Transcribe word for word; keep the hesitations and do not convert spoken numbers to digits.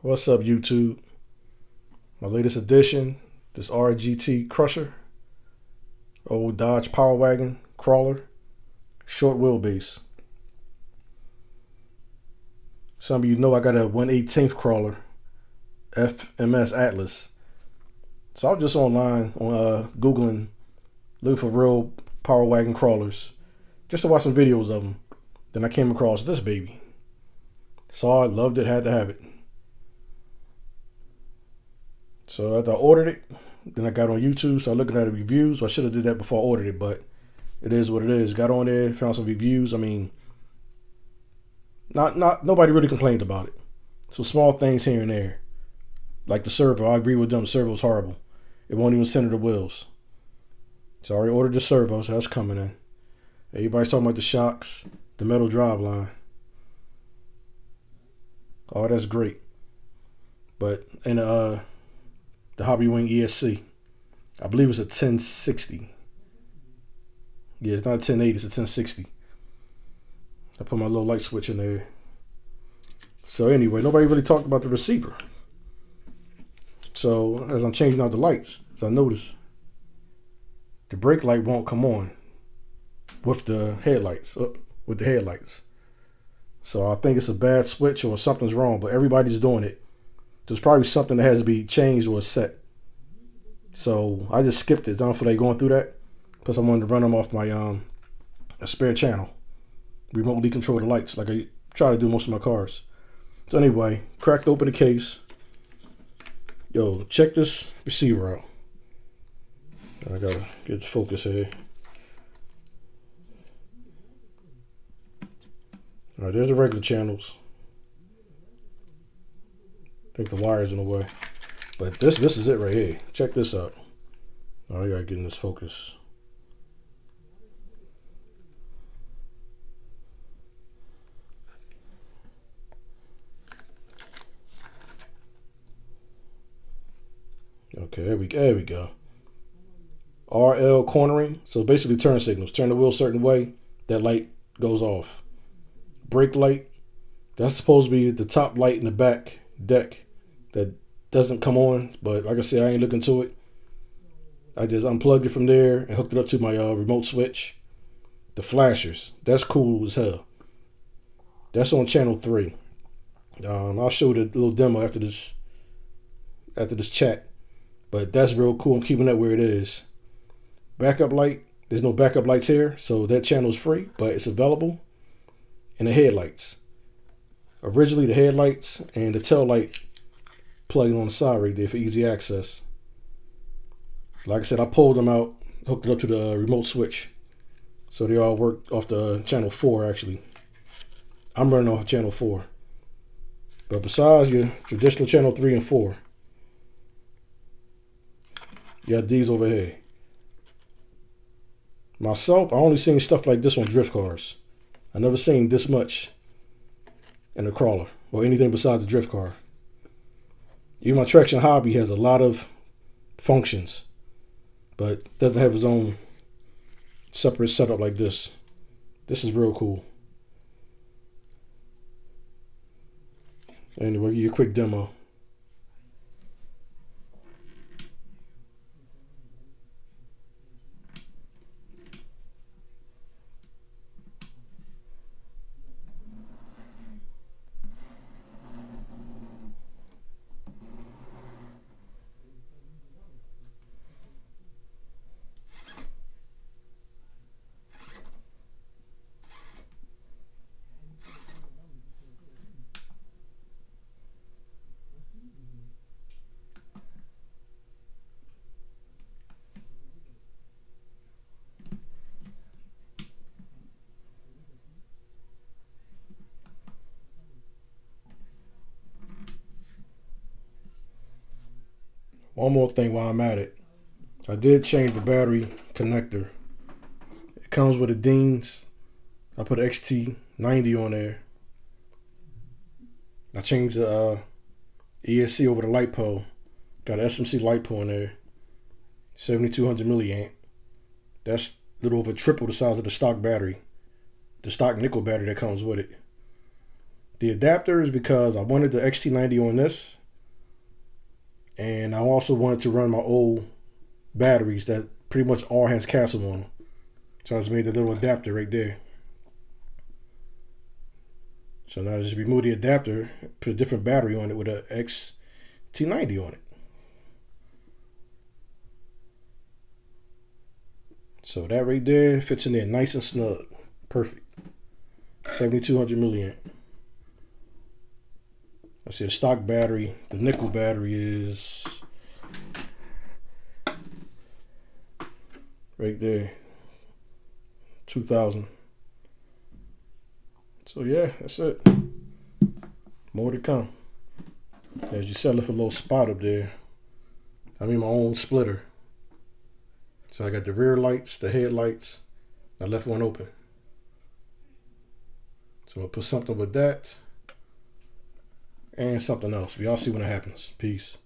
What's up, YouTube? My latest edition, this R G T Crusher, old Dodge Power Wagon Crawler, short wheelbase. Some of you know I got a one eighteenth crawler, F M S Atlas. So I was just online on uh, Googling, looking for real Power Wagon crawlers, just to watch some videos of them. Then I came across this baby. Saw it, loved it, had to have it. So after I ordered it, then I got on YouTube, started looking at the reviews. So I should have did that before I ordered it, but it is what it is. Got on there, found some reviews. I mean, not not nobody really complained about it. Some small things here and there, like the servo. I agree with them. The servo was horrible. It won't even center the wheels. So I already ordered the servo, so that's coming in. Everybody's talking about the shocks, the metal drive line. Oh, that's great. But and uh. the Hobbywing E S C. I believe it's a ten sixty. Yeah, it's not a ten eighty, it's a ten sixty. I put my little light switch in there. So anyway, nobody really talked about the receiver. So as I'm changing out the lights, as I noticed, the brake light won't come on with the headlights, with the headlights. So I think it's a bad switch or something's wrong, but everybody's doing it. There's probably something that has to be changed or set. So I just skipped it. I don't feel like going through that. Plus I wanted to run them off my um, a spare channel. Remotely control the lights like I try to do most of my cars. So anyway, cracked open the case. Yo, check this receiver out. I gotta get focus here. All right, there's the regular channels. I think the wire's in the way, but this this is it right here. Check this out. All right, I gotta get in this focus. Okay, there we there we go. R L cornering. So basically, turn signals. Turn the wheel a certain way, that light goes off. Brake light. That's supposed to be the top light in the back deck. That doesn't come on, but like I said, I ain't looking to it. I just unplugged it from there and hooked it up to my uh, remote switch. The flashers, that's cool as hell. That's on channel three. Um, I'll show the little demo after this, after this chat. But that's real cool. I'm keeping that where it is. Backup light. There's no backup lights here, so that channel is free, but it's available. And the headlights. Originally, the headlights and the tail light plugging on the side right there for easy access. Like I said, I pulled them out, hooked it up to the remote switch. So they all work off the channel four, actually. I'm running off channel four. But besides your traditional channel three and four, you got these over here. Myself, I only seen stuff like this on drift cars. I never seen this much in a crawler or anything besides a drift car. Even my traction hobby has a lot of functions, but doesn't have its own separate setup like this. This is real cool. Anyway, give you a quick demo. One more thing while I'm at it. I did change the battery connector. It comes with a Deans. I put an X T ninety on there. I changed the uh, E S C over the light pole. Got an S M C light pole in there. seventy-two hundred milliamp. That's a little over triple the size of the stock battery. The stock nickel battery that comes with it. The adapter is because I wanted the X T ninety on this, and I also wanted to run my old batteries that pretty much all has Castle on them. So I just made the little adapter right there. So now I just remove the adapter, put a different battery on it with an X T ninety on it. So that right there fits in there nice and snug. Perfect. seventy-two hundred milliamp. I see a stock battery. The nickel battery is right there, two thousand. So yeah, that's it. More to come. As you settle for a little spot up there. I mean my own splitter. So I got the rear lights, the headlights, I left one open. So I'm gonna put something with that and something else. We all see when it happens. Peace.